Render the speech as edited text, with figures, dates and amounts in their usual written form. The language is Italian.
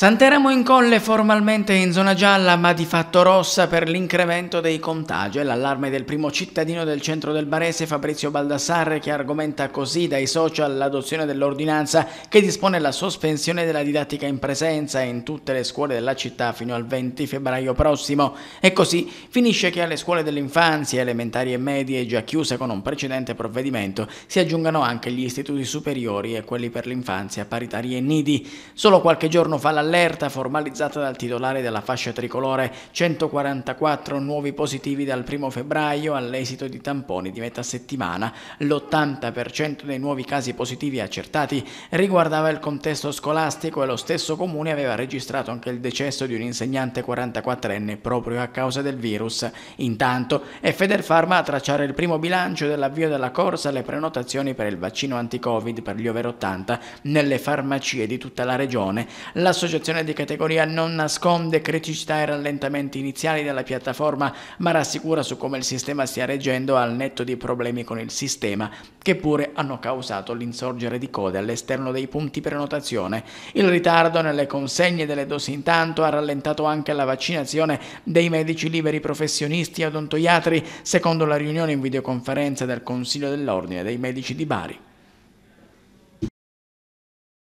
Santeramo in Colle formalmente in zona gialla ma di fatto rossa per l'incremento dei contagi. È l'allarme del primo cittadino del centro del Barese, Fabrizio Baldassarre, che argomenta così dai social l'adozione dell'ordinanza che dispone la sospensione della didattica in presenza in tutte le scuole della città fino al 20 febbraio prossimo. E così finisce che alle scuole dell'infanzia, elementari e medie già chiuse con un precedente provvedimento si aggiungano anche gli istituti superiori e quelli per l'infanzia paritari e nidi. Solo qualche giorno fa l'allerta formalizzata dal titolare della fascia tricolore: 144 nuovi positivi dal 1 febbraio all'esito di tamponi di metà settimana. L'80% dei nuovi casi positivi accertati riguardava il contesto scolastico e lo stesso comune aveva registrato anche il decesso di un insegnante 44enne proprio a causa del virus. Intanto è Federfarma a tracciare il primo bilancio dell'avvio della corsa alle prenotazioni per il vaccino anti-Covid per gli over 80 nelle farmacie di tutta la regione. L'associazione di categoria non nasconde criticità e rallentamenti iniziali della piattaforma, ma rassicura su come il sistema stia reggendo al netto di problemi con il sistema, che pure hanno causato l'insorgere di code all'esterno dei punti prenotazione. Il ritardo nelle consegne delle dosi intanto ha rallentato anche la vaccinazione dei medici liberi professionisti e odontoiatri, secondo la riunione in videoconferenza del Consiglio dell'Ordine dei Medici di Bari.